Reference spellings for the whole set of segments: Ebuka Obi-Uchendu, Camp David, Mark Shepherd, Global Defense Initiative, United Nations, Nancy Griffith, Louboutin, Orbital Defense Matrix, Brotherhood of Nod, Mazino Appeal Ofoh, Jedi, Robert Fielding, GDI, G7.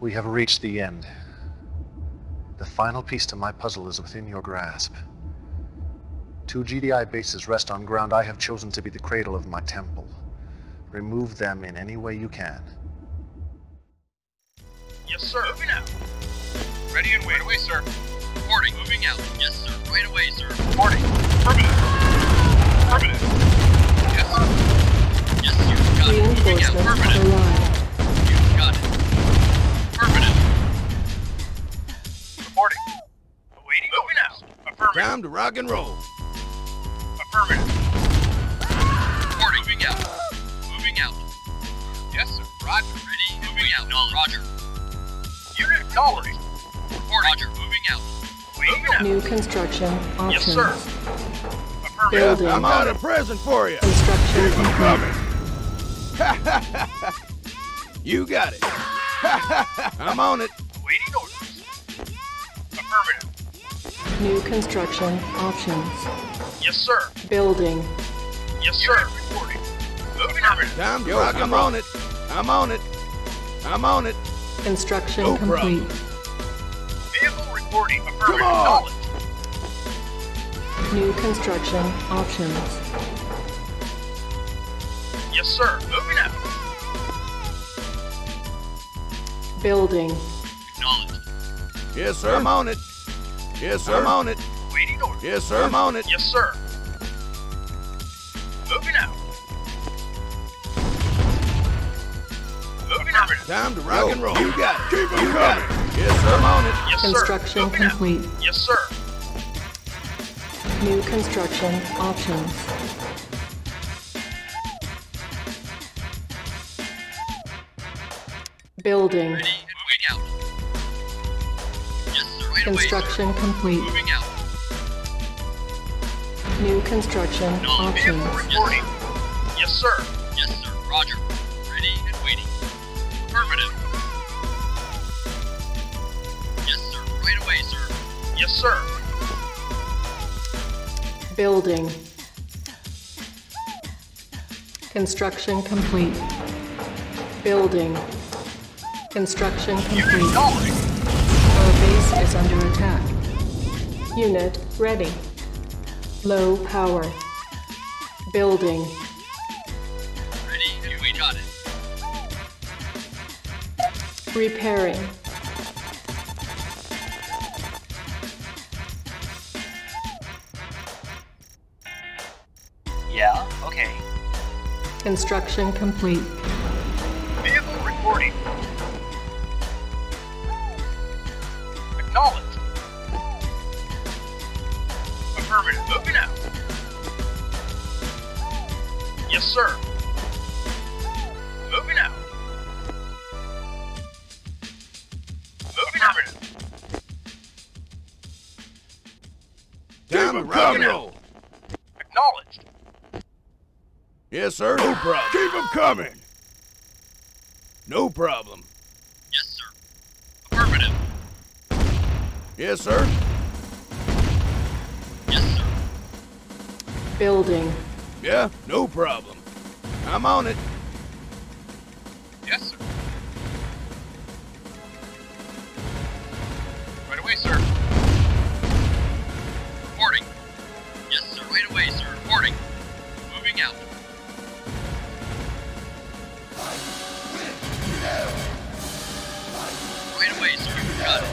We have reached the end. The final piece to my puzzle is within your grasp. 2 GDI bases rest on ground I have chosen to be the cradle of my temple. Remove them in any way you can. Yes, sir. Moving out. Ready and wait away, sir. Reporting. Moving out. Yes, sir. Right away, sir. Reporting. Affirmative. Affirmative. Yes, sir. Yes, you've got it. Moving out. Affirmative. You've got it. Affirmative. Reporting. Awaiting. Moving out. Affirmative. Time to rock and roll. Affirmative. Reporting. Moving out. Moving out. Yes, sir. Roger. Ready. Moving out. No, Roger. Unit acknowledged. Roger. Moving out. Moving out. New construction options. Yes, sir. Affirmative. I'm out of prison for you. Construction. Here's my promise. You got it. I'm on it. Waiting orders. Affirmative. New construction options. Yes, sir. Building. Yes, sir. Reporting. Moving out. Time to rock. I'm on it. I'm on it. I'm on it. Construction complete. Vehicle reporting. Affirmative. Knowledge. New construction options. Yes, sir. Moving out. Building. Acknowledged. Yes, sir. I'm on it. Yes, sir. I'm on it. Waiting order. Yes, sir. I'm on it. Yes, sir. Moving out. Time to rock and roll. You got it. Keep you got it. Yes, sir. I'm on it. Yes, sir. Construction complete. Yes, sir. New construction options. Building. Ready and moving out. Yes, sir. Right construction away, sir. Complete. Moving out. New construction options. Reporting. Yes, sir. Yes, sir. Roger. Ready and waiting. Affirmative. Yes, sir. Right away, sir. Yes, sir. Building. Construction complete. Building. Construction complete. Our base is under attack. Unit ready. Low power. Building. Ready, we got it. Repairing. Yeah, okay. Construction complete. Vehicle reporting. Acknowledged. Affirmative. Moving out. Yes, sir. Moving out. Roll. Acknowledged. Yes, sir. No problem. Keep them coming. No problem. Yes, sir. Affirmative. Yes, sir. Yes, sir. Building. Yeah, no problem. I'm on it. Yes, sir. Right away, sir. Reporting. Yes, sir. Right away, sir. Reporting. Moving out. Right away, sir. Got it.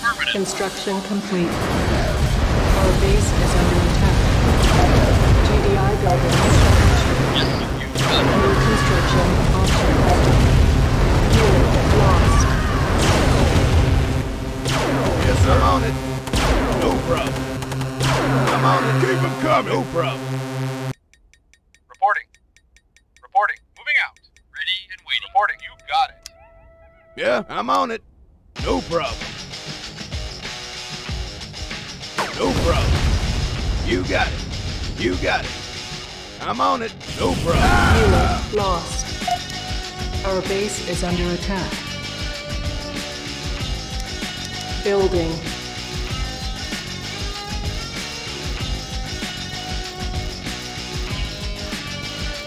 Affirmative. Construction complete. Our base is under attack. GDI building construction. Yes, sir. You got it. New construction option. Unit lost. Yes, sir. I'm on it. No problem. I'm on it. Keep them coming. No problem. Reporting. Reporting. Moving out. Ready and waiting. Reporting. You got it. Yeah, I'm on it. No problem. No problem. You got it. You got it. I'm on it. No problem. Unit lost. Our base is under attack. Building.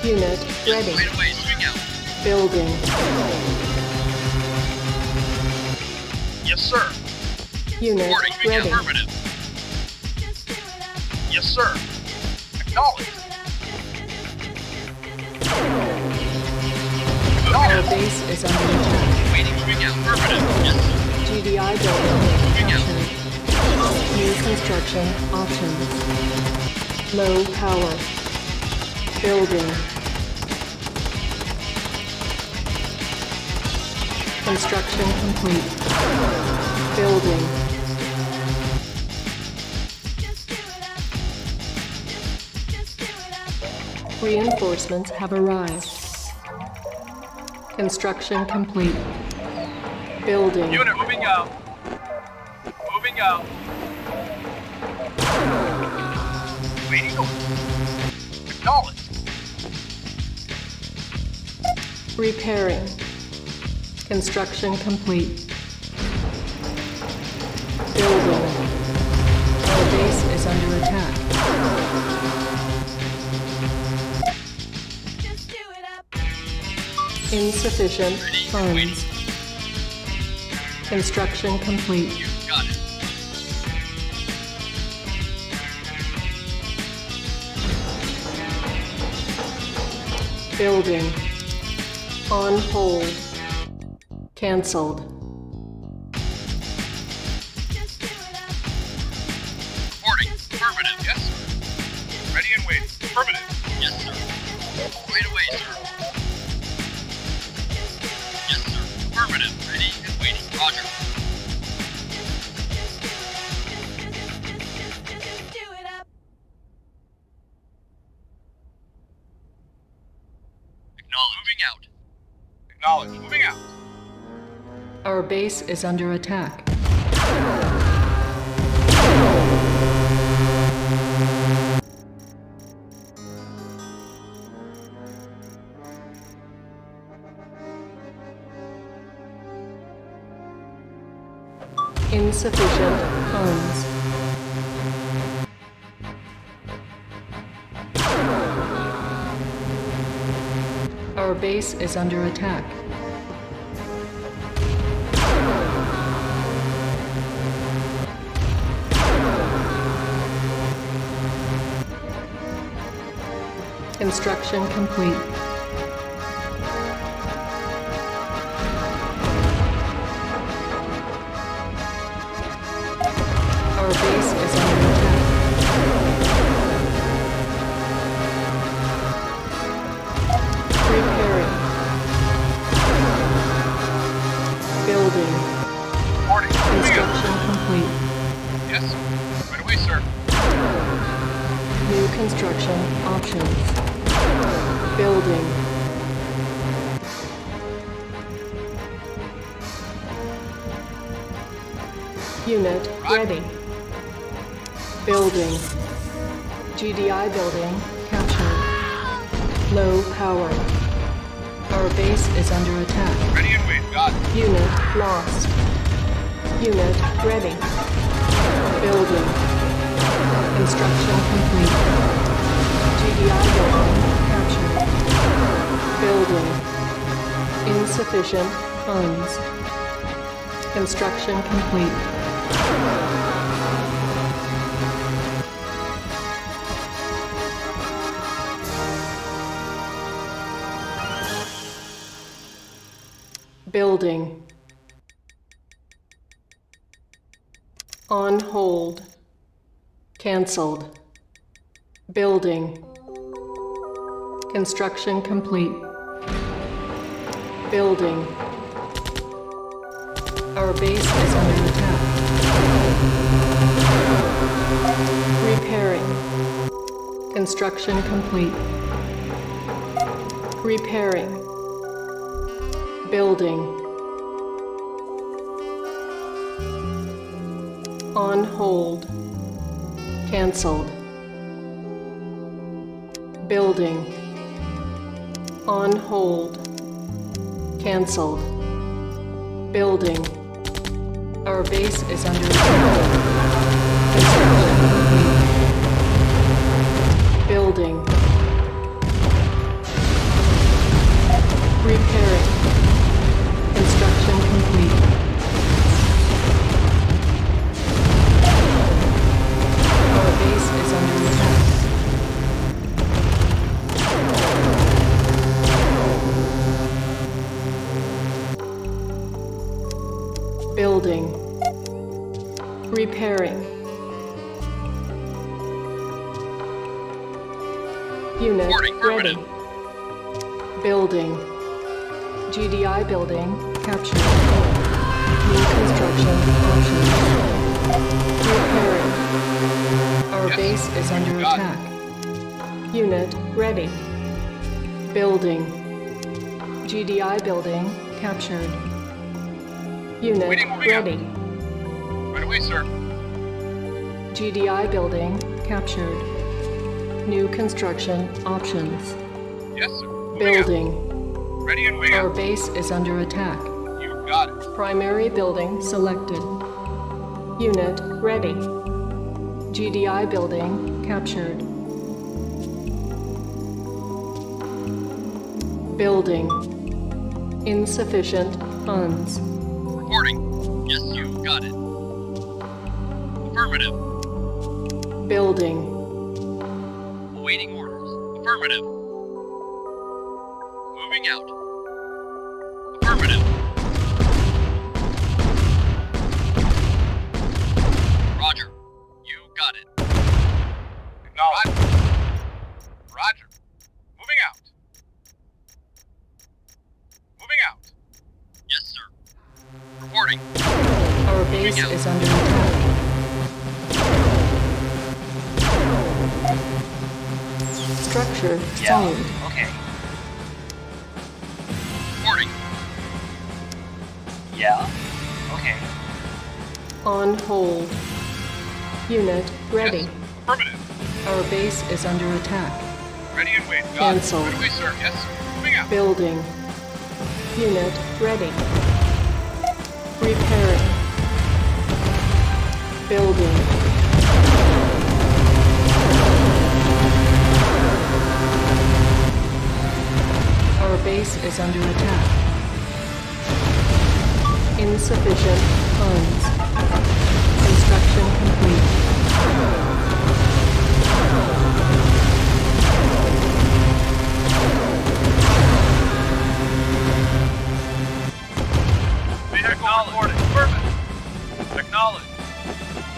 Unit ready. Building. Yes, sir. Unit ready. Affirmative. Yes, sir. Acknowledged. Our base is under attack. Waiting for again. Affirmative. Yes. GDI building. New construction options. Low power. Building. Construction complete. Building. Reinforcements have arrived. Construction complete. Building. Unit moving out. Moving out. Waiting order. Acknowledged. Repairing. Construction complete. Building. Our base is under attack. Insufficient funds. Construction complete. You got it. Building. On hold. Cancelled. Reporting. Affirmative. Yes, sir. Ready and waiting. Affirmative. Yes, sir. Right away, sir. Ready and waiting. Roger. Acknowledge. Moving out. Acknowledge. Moving out. Our base is under attack. Insufficient funds. Our base is under attack. Construction complete. Unit ready. Building. GDI building captured. Low power. Our base is under attack. Ready and wait. Got it. Unit lost. Unit ready. Building. Construction complete. GDI building captured. Building. Insufficient funds. Construction complete. Building. On hold. Cancelled. Building. Construction complete. Building. Our base is under attack. Repairing. Construction complete. Repairing. Building. On hold. Cancelled. Building. On hold. Cancelled. Building. Our base is under attack. Building. Repairing. Construction complete. Building. Repairing. Unit ready. Building. GDI building. Capture. New construction options. Repairing. Our base is under attack. Unit ready. Building. GDI building. Captured. Unit ready. Right away, sir. GDI building captured. New construction options. Yes, sir. Building. Ready and way up. Our base is under attack. You got it. Primary building selected. Unit ready. GDI building captured. Building. Insufficient funds. Reporting. Yes, you got it. Affirmative. Building. Awaiting orders. Affirmative. Moving out. Affirmative. Roger. You got it. Acknowledged. Roger. Moving out. Moving out. Yes, sir. Reporting. Our base is under attack. Structure solid. Okay. Reporting. Yeah. Okay. On hold. Unit ready. Yes. Affirmative. Our base is under attack. Ready and wait. Cancel. Right away, sir. Yes. Moving out. Building. Unit ready. Repairing. Building. Our base is under attack. Insufficient funds. Construction complete. Vehicle reporting. Perfect. Acknowledged.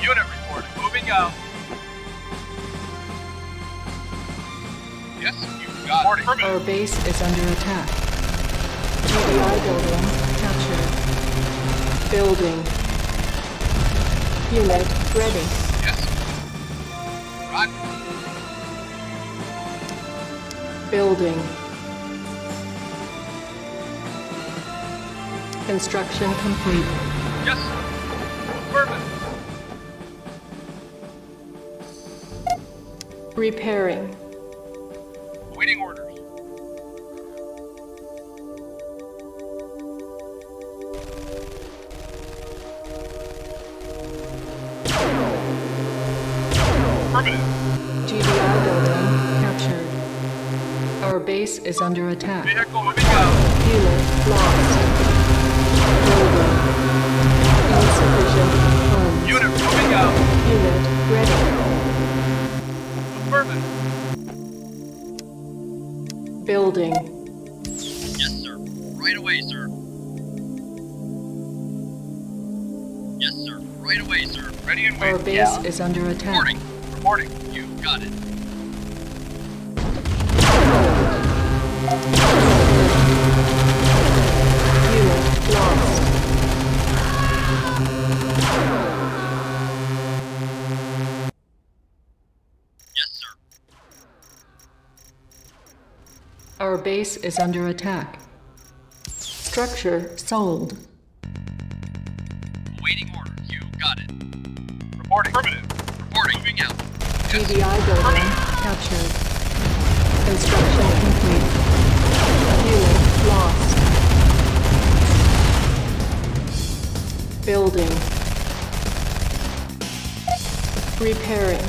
Unit reporting. Moving out. Yes, you got it. Our base is under attack. GDI building captured. Building. Unit ready. Yes. Roger. Building. Construction complete. Yes, sir. Repairing. Awaiting orders. Affirmative. GDI building captured. Our base is under attack. Vehicle moving out. Unit lost. Building. Insufficient funds. Unit moving out. Unit ready. Building. Yes, sir. Right away, sir. Yes, sir. Right away, sir. Ready and waiting. Our base is under attack. Reporting. Reporting. You got it. Unit lost. Our base is under attack. Structure sold. Awaiting order. You got it. Reporting. Affirmative. Reporting. Moving out. GDI building captured. Construction complete. Unit lost. Building. Repairing.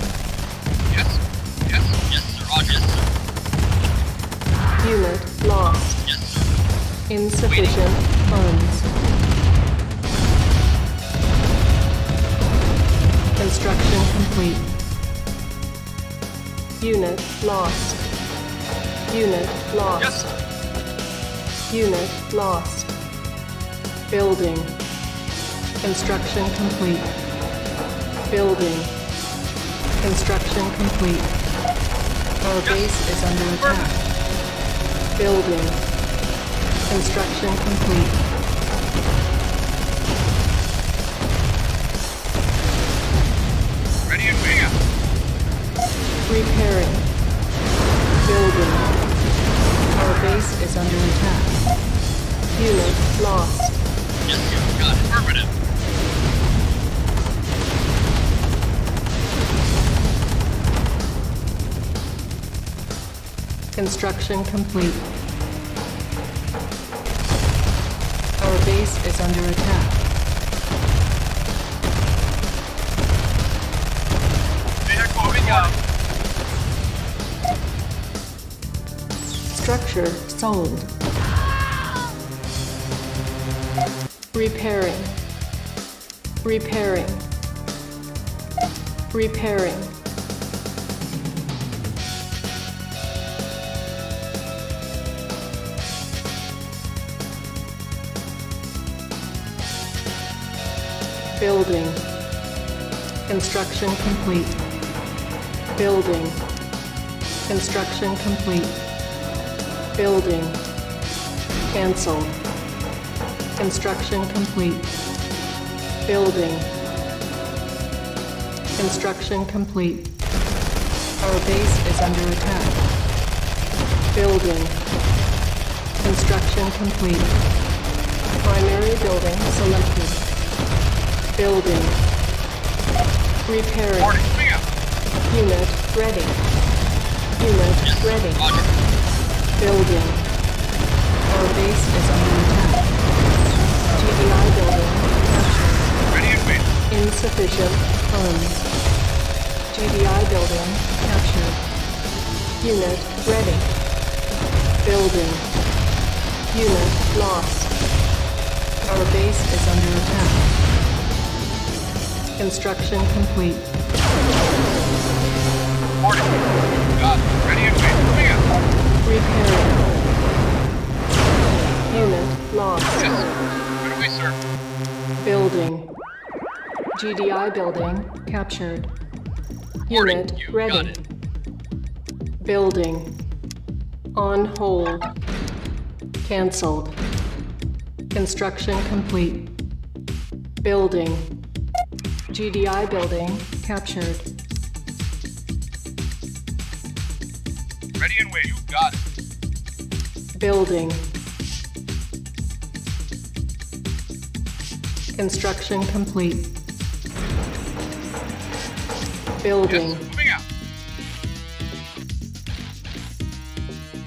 Yes. Yes. Yes, sir. Roger. Yes, sir. Unit lost. Yes, sir. Insufficient funds. Construction complete. Unit lost. Unit lost. Yes, sir. Unit lost. Building. Construction complete. Building. Construction complete. Our base is under attack. Building. Construction complete. Ready and clear. Repairing. Building. Our base is under attack. Unit lost. Yes, sir. Got it. Affirmative. Construction complete. Our base is under attack. Vehicle moving out. Structure sold. Repairing. Repairing. Repairing. Building. Construction complete. Building. Construction complete. Building. Cancelled. Construction complete. Building. Construction complete. Our base is under attack. Building. Construction complete. Primary building selected. Building. Repairing. Unit ready. Unit ready. Building. Our base is under attack. GDI building. Captured. Insufficient funds. GDI building. Captured. Unit ready. Building. Unit lost. Our base is under attack. Construction complete. Morning. Got it. Ready and waiting for me. Repairing. Unit lost. Yes. Good way, sir. Building. GDI building captured. Morning. Unit you ready. Got it. Building. On hold. Cancelled. Construction complete. Building. GDI building captured. Ready and wait. You got it. Building. Construction complete. Building. Yes, moving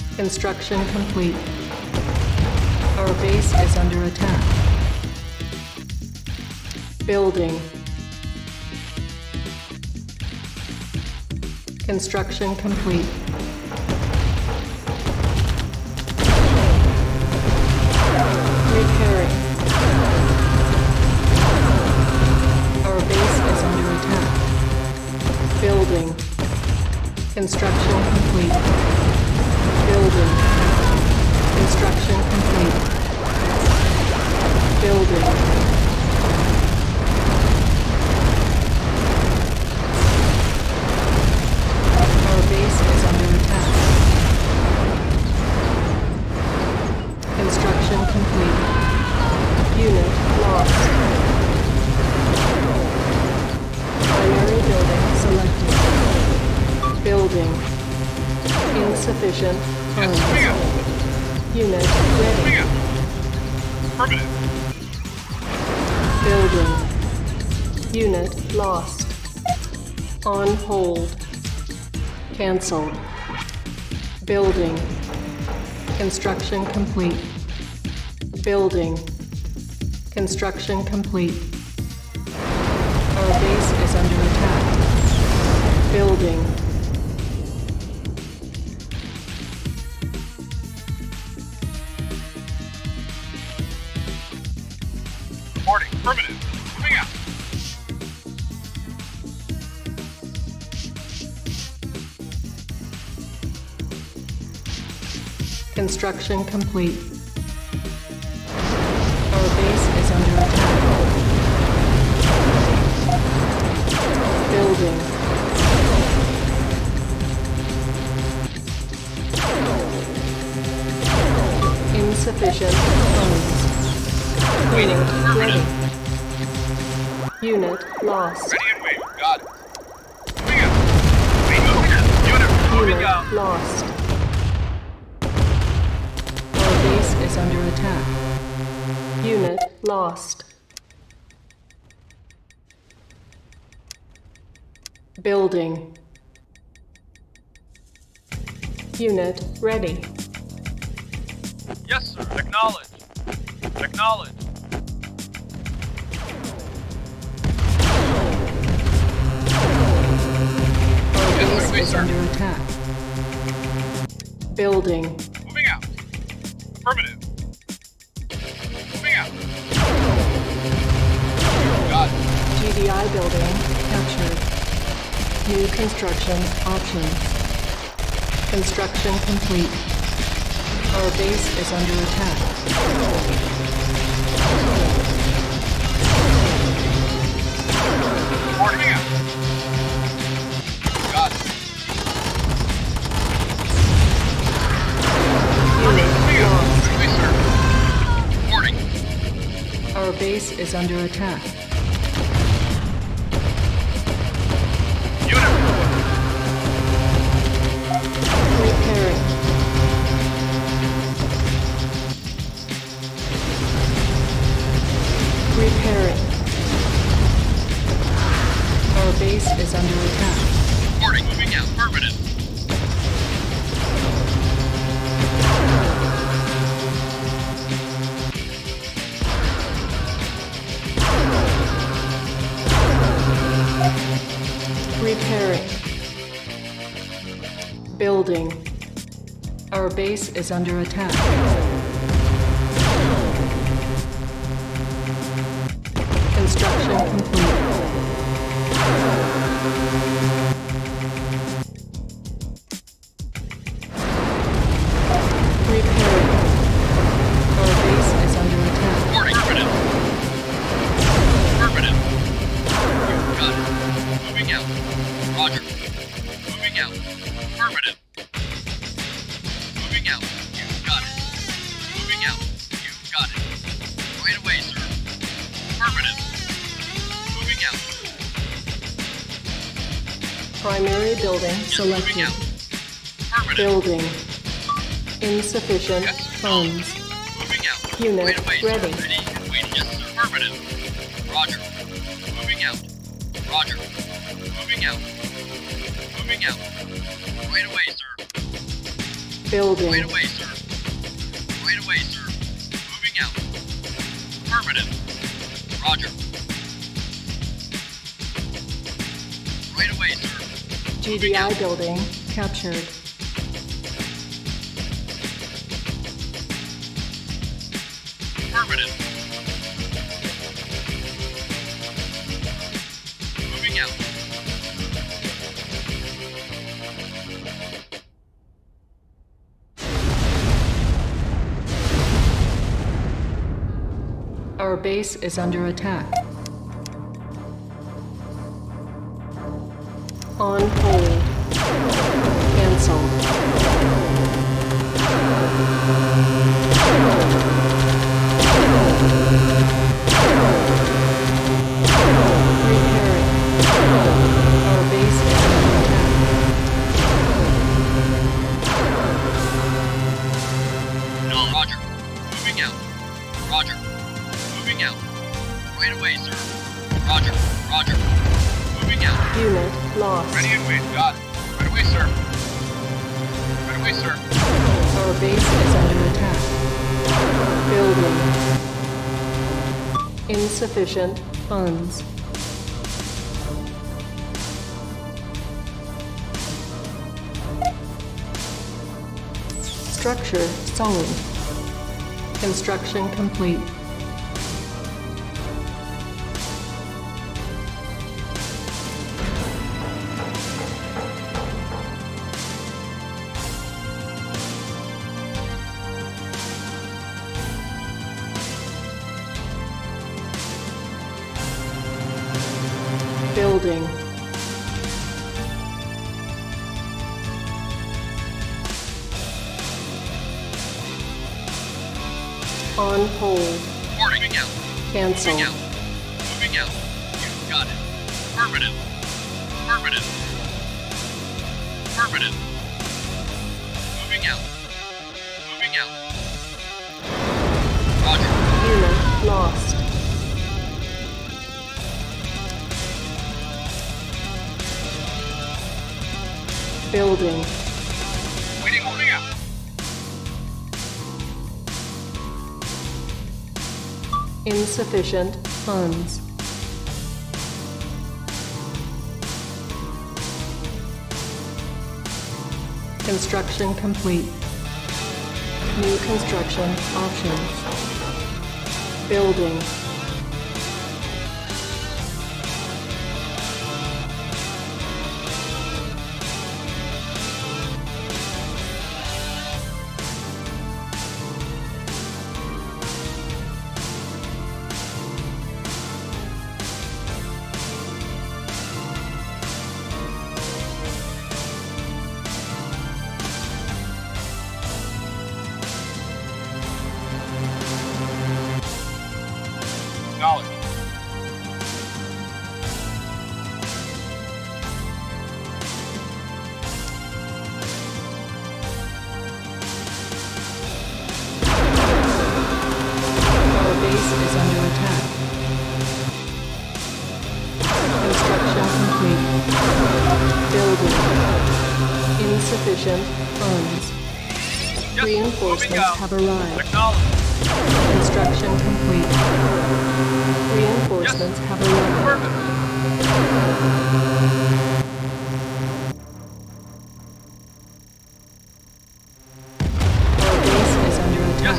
out. Construction complete. Our base is under attack. Building. Construction complete. Repairing. Our base is under attack. Building. Construction complete. Building. Construction complete. Building. Base is under attack. Construction complete. Unit lost. Primary building selected. Building. Insufficient funds. Unit ready. Permanent. Building. Unit lost. On hold. Cancelled. Building. Construction complete. Building. Construction complete. Our base is under attack. Building. Reporting. Affirmative. Moving out. Construction complete. Our base is under attack. insufficient components. Waiting. Ready. Unit lost. Ready and waiting. Got it. Unit lost. Our base is under attack. Unit lost. Building. Unit ready. Yes, sir. Acknowledge. Acknowledge. Our base is under attack. Building. Moving out. Affirmative. Moving out. Got it. GDI building captured. New construction options. Construction complete. Our base is under attack. Warning up. Got it. Unit lost. Warning. Our base is under attack. Repairing. Our base is under attack. Warning, moving out. Affirmative. Repairing. Building. Our base is under attack. Construction complete. Repairing. Our base is under attack. Warning. Affirmative. Affirmative. Got it. Moving out. Roger. Moving out. Affirmative. Moving out. You got it. Moving out. You got it. Right away, sir. Affirmative. Primary building selected. Building. Insufficient funds. Unit ready. Yes, affirmative. Roger. Moving out. Roger. Moving out. Moving out. Right away, sir. Building. Right away, sir. Right away, sir. Moving out. Affirmative. Roger. Right away, sir. GDI building captured. Affirmative. Moving out. Our base is under attack. On hold. Cancel. Repairing. Our base is under attack. No, Roger. Moving out. Roger. Moving out. Right away, sir. Roger. Roger. Moving out. Unit. Lost. Ready and wait. Got it. Right away, sir. Right away, sir. Our base is under attack. Building. Insufficient funds. Structure solid. Construction complete. On hold. Warning. Moving out. Cancel. Moving out. Moving out. You got it. Affirmative. Affirmative. Affirmative. Moving out. Moving out. Roger. Unit lost. Building. Waiting, holding out. Insufficient funds. Construction complete. New construction options. Building. Have arrived. Construction complete. Reinforcements have arrived. Our base is under attack. Yes.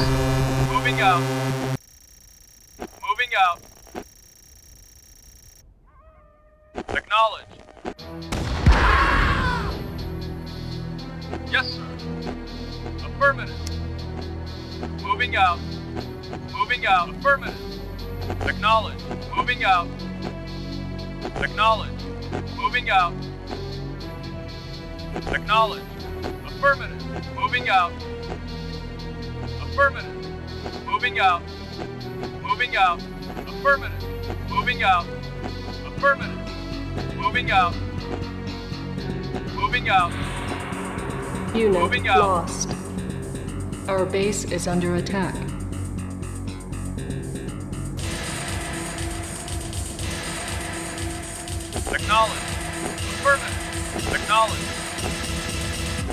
Moving out. Moving out. Acknowledge. Yes, sir. Affirmative. Moving out. Moving out. Affirmative. Acknowledge. Moving out. Acknowledge. Moving out. Acknowledge. Affirmative. Moving out. Affirmative. Moving out. Moving out. Affirmative. Moving out. Affirmative. Moving out. Moving out. Unit lost. Our base is under attack. Acknowledge. Affirmative.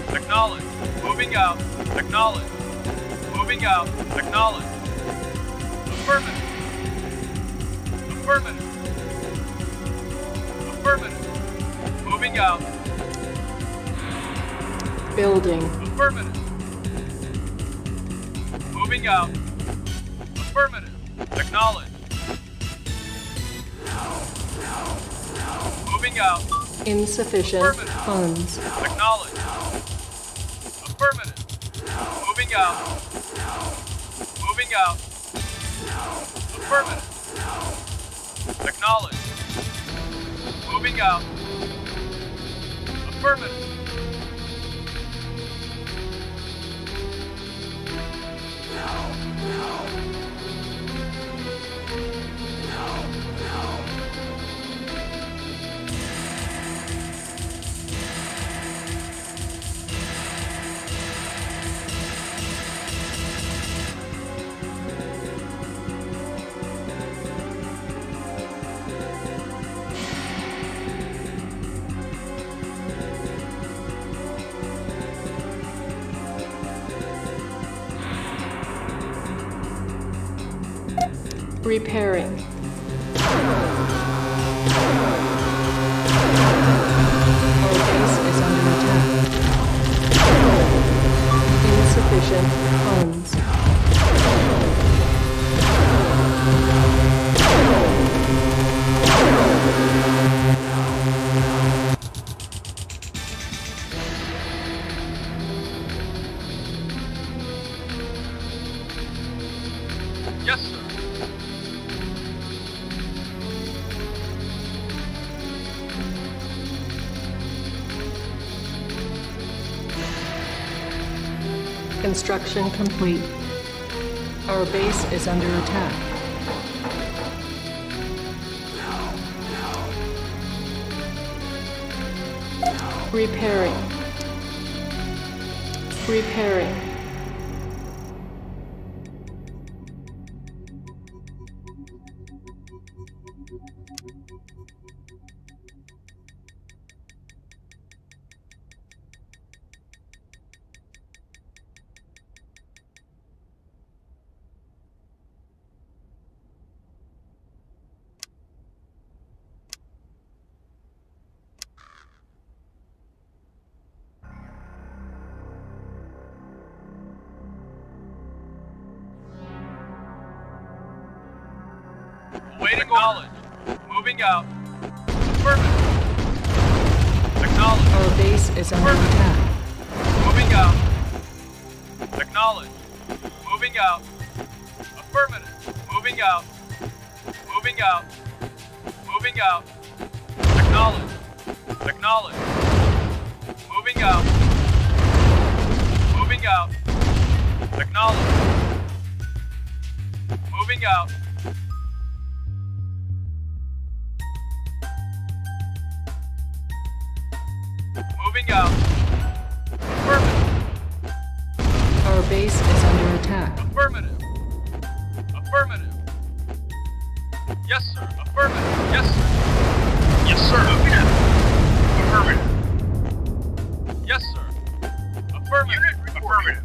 Acknowledge. Acknowledge. Moving out. Acknowledge. Moving out. Acknowledge. Affirmative. Affirmative. Affirmative. Moving out. Building. Affirmative. Moving out. Affirmative. Acknowledge. Moving out. Insufficient funds. Acknowledge. Affirmative. Moving out. Moving out. Affirmative. Acknowledge. Moving out. Affirmative. Repairing. Our base is under attack. Insufficient funds. Yes, sir. Construction complete. Our base is under attack. Repairing. Repairing. Acknowledge. Moving out. Affirmative. Acknowledge. Our base is under attack. Moving out. Acknowledge. Moving out. Affirmative. Moving out. Moving out. Moving out. Acknowledge. Acknowledge. Moving out. Moving out. Acknowledge. Moving out. Moving out. Affirmative. Our base is under attack. Affirmative. Affirmative. Yes, sir. Affirmative. Yes, sir. Yes, sir. Affirmative. Affirmative. Yes, sir. Affirmative. Unit report. Affirmative.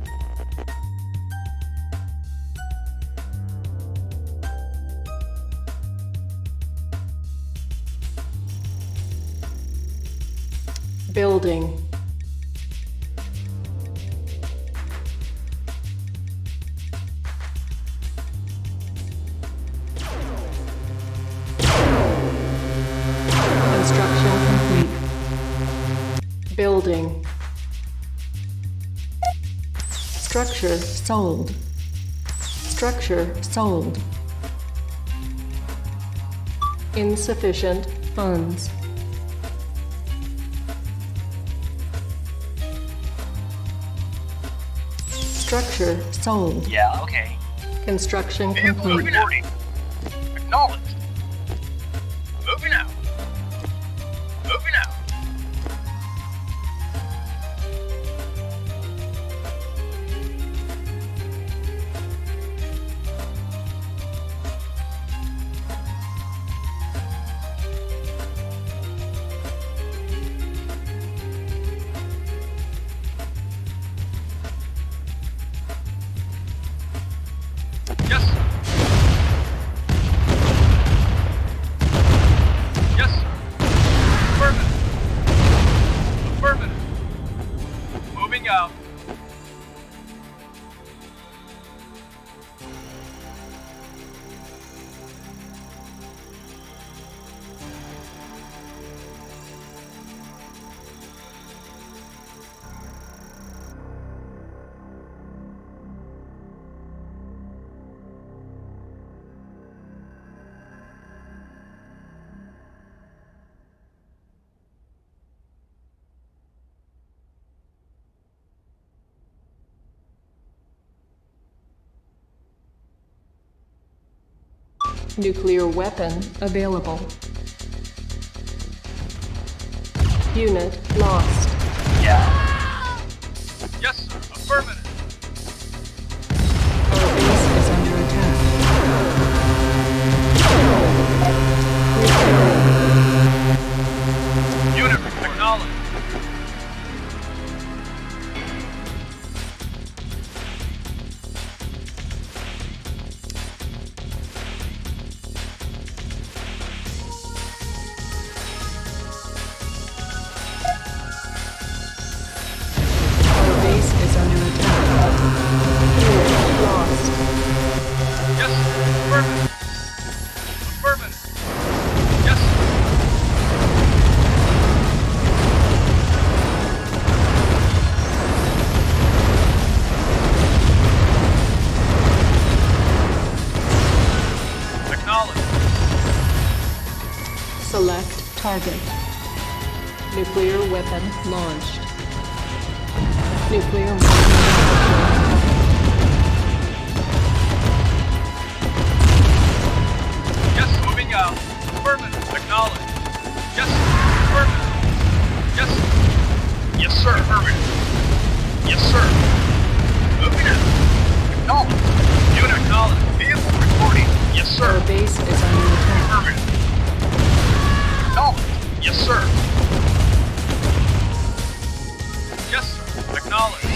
Building. Construction complete. Building. Structure sold. Structure sold. Insufficient funds. Structure sold. Yeah, okay. Construction complete. Acknowledged. Moving out. Moving out. Nuclear weapon available. Unit lost. Yeah. Yes, sir. Affirmative. Our base is under attack. Unit acknowledged. Target. Nuclear weapon launched. Nuclear weapon launched. knowledge. Yes, affirmative. Yes. Yes, sir. Affirmative. Yes, sir. Moving in. Acknowledge. Do an acknowledge. Vehicle reporting. Yes, sir. Our base is under attack. Affirmative. Acknowledge. Yes, sir. Yes, sir. Acknowledge.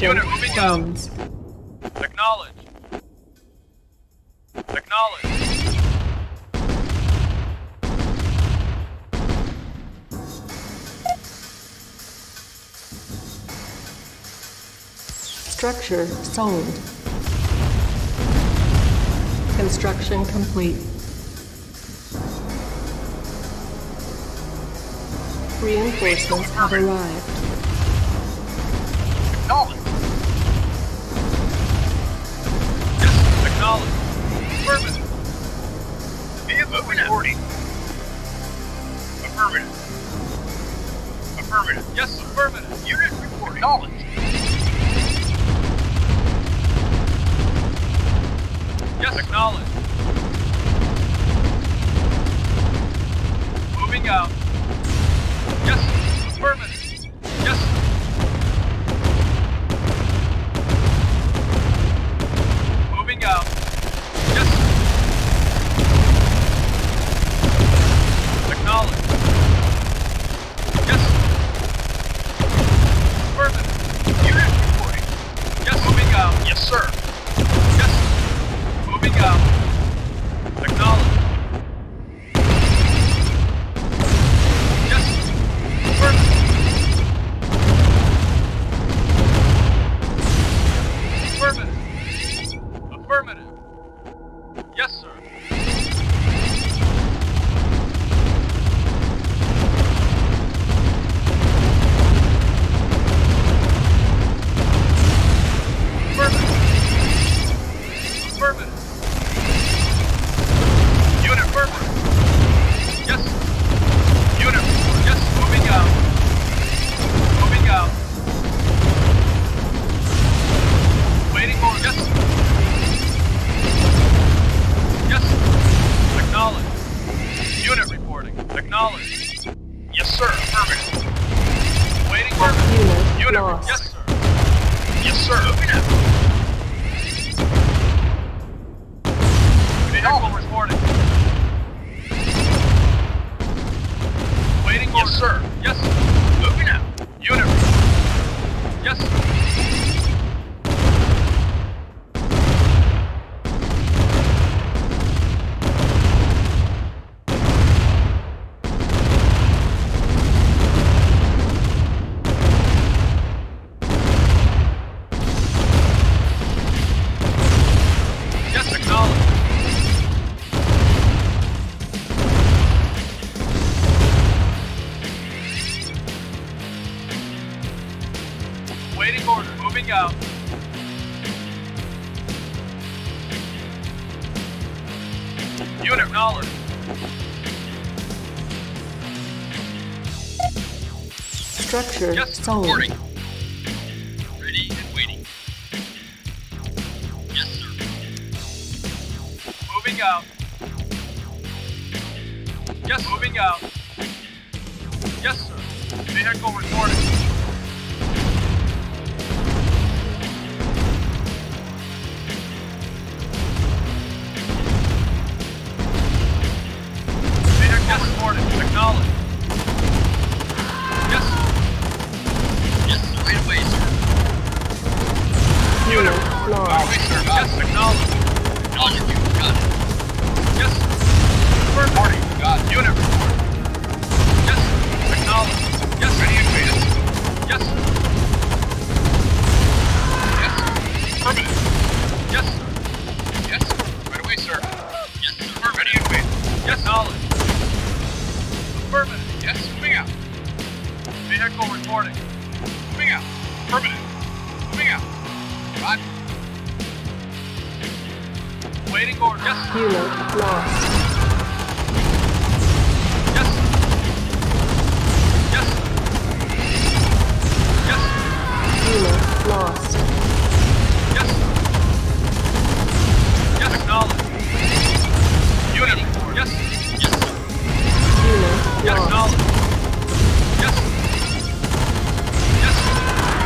Unit moving out. Acknowledge. Acknowledge. Structure sold. Construction complete. Reinforcements have arrived. Acknowledge. Acknowledge. Affirmative. Vehicle reporting. Affirmative. Affirmative. Yes, affirmative. Unit reporting. Acknowledge. Yes, acknowledge. Moving out. Yes, affirmative. Yes. Out. Yes. Acknowledge. Yes. Affirmative. Unit reporting. Yes. Moving out. Yes, sir. Yes. Moving out. Acknowledge. Yes. Affirmative. Affirmative. Affirmative. Yes, sir. Affirmative. Affirmative. Unit affirmative. Yes. Unit. Yes, moving out. Moving out. Waiting for. Yes. Yes. Acknowledge. Unit reporting. Acknowledge. Yes, sir. Affirmative. Waiting for unit. Lost. Yes, sir. Yes, sir. Moving up. Vehicle reporting. Waiting for. Yes, sir. Yes. Moving up. Unit. Yes. Structure. Yes, sold. Reporting. Ready and waiting. moving out. Yes, moving out. Yes, sir. Vehicle reporting. Vehicle reporting. Acknowledged. Yes, sir. Yes, sir. Right away, sir. You know. No. Right, sir. Yes, acknowledged. Acknowledged. You got it. Yes, sir. First party. Got it. Unit report. Yes, sir. Acknowledged. Yes, ready and great. Yes, sir. Yes, sir. Affirmative. Yes, sir. Yes, sir. Right away, sir. Yes, sir. Affirmative. Ready and great. Yes, knowledge. Affirmative. Yes, moving out. Vehicle reporting. Moving out. Affirmative. Moving out. Roger. Waiting order. Yes, sir. Unit lost. Yes, sir. Yes, sir. Unit lost. Yes, sir. Yes, acknowledged. Unit report. Yes, sir. Yes, sir. Unit lost. Yes, acknowledged. Yes, sir. Yes, sir.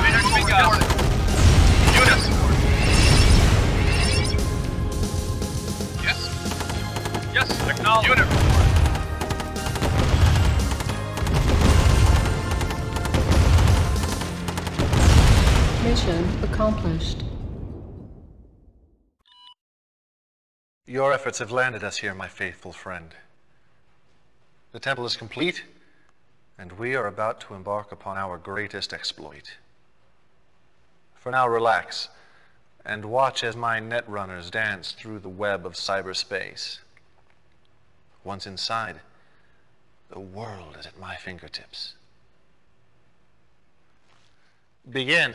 Unit moving out. Unit support. Yes, sir. Yes, sir. Acknowledged. Unit report. Mission accomplished. Your efforts have landed us here, my faithful friend. The temple is complete, and we are about to embark upon our greatest exploit. For now, relax, and watch as my netrunners dance through the web of cyberspace. Once inside, the world is at my fingertips. Begin.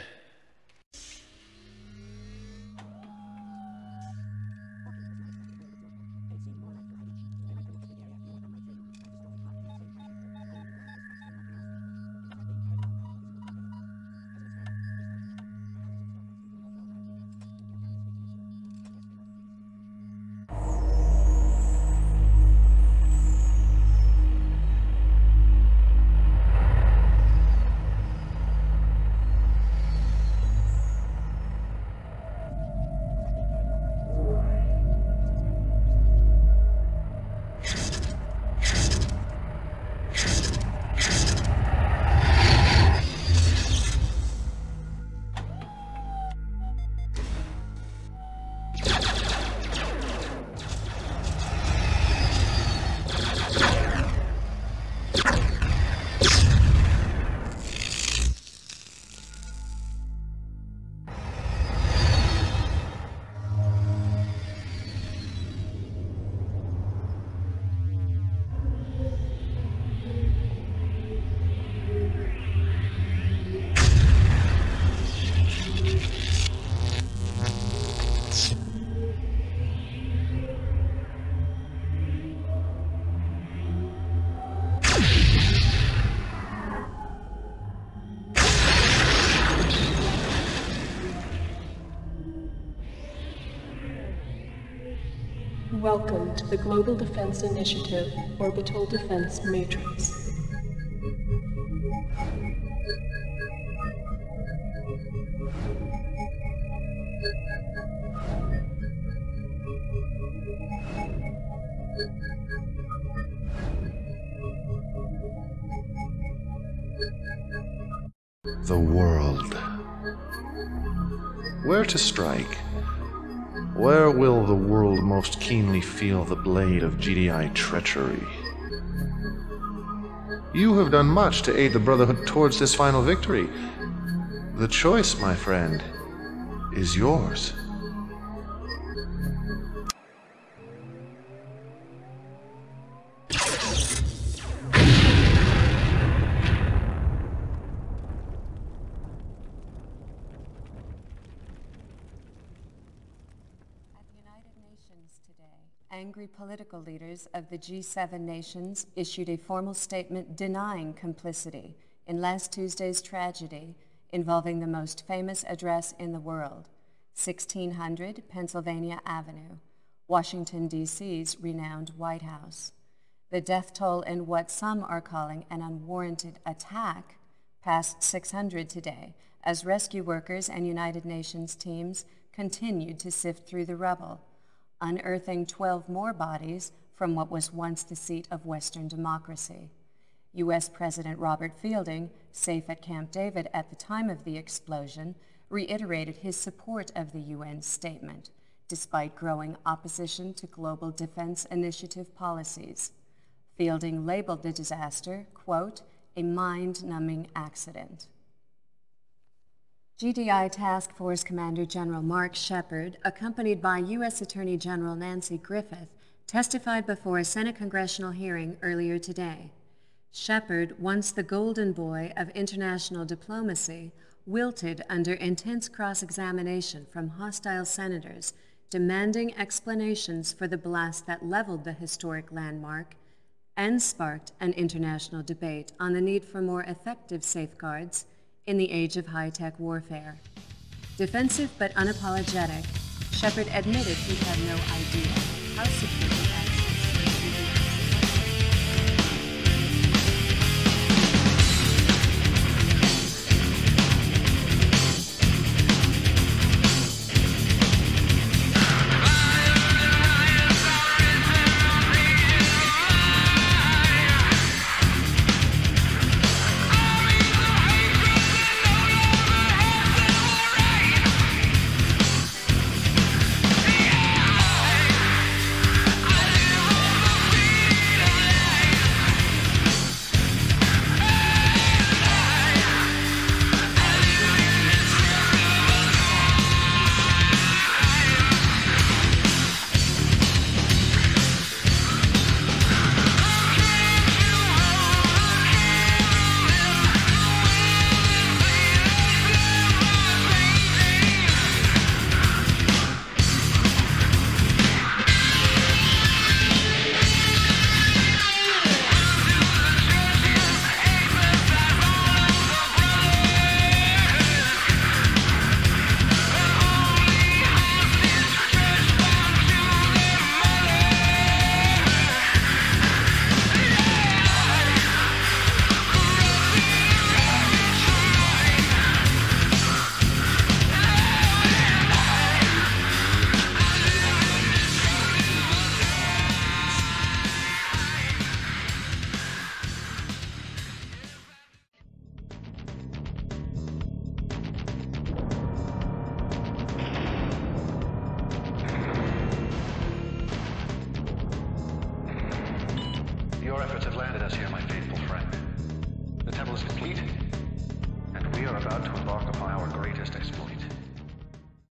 Welcome to the Global Defense Initiative, Orbital Defense Matrix. The world. Where to strike? Where will the world most keenly feel the blade of GDI treachery? You have done much to aid the Brotherhood towards this final victory. The choice, my friend, is yours. Angry political leaders of the G7 nations issued a formal statement denying complicity in last Tuesday's tragedy involving the most famous address in the world, 1600 Pennsylvania Avenue, Washington, D.C.'s renowned White House. The death toll in what some are calling an unwarranted attack passed 600 today, as rescue workers and United Nations teams continued to sift through the rubble, unearthing 12 more bodies from what was once the seat of Western democracy. U.S. President Robert Fielding, safe at Camp David at the time of the explosion, reiterated his support of the UN statement, despite growing opposition to Global Defense Initiative policies. Fielding labeled the disaster, quote, a mind-numbing accident. GDI Task Force Commander General Mark Shepherd, accompanied by U.S. Attorney General Nancy Griffith, testified before a Senate congressional hearing earlier today. Shepherd, once the golden boy of international diplomacy, wilted under intense cross-examination from hostile senators demanding explanations for the blast that leveled the historic landmark and sparked an international debate on the need for more effective safeguards in the age of high-tech warfare. Defensive but unapologetic, Shepherd admitted he had no idea how secure us here, my friend.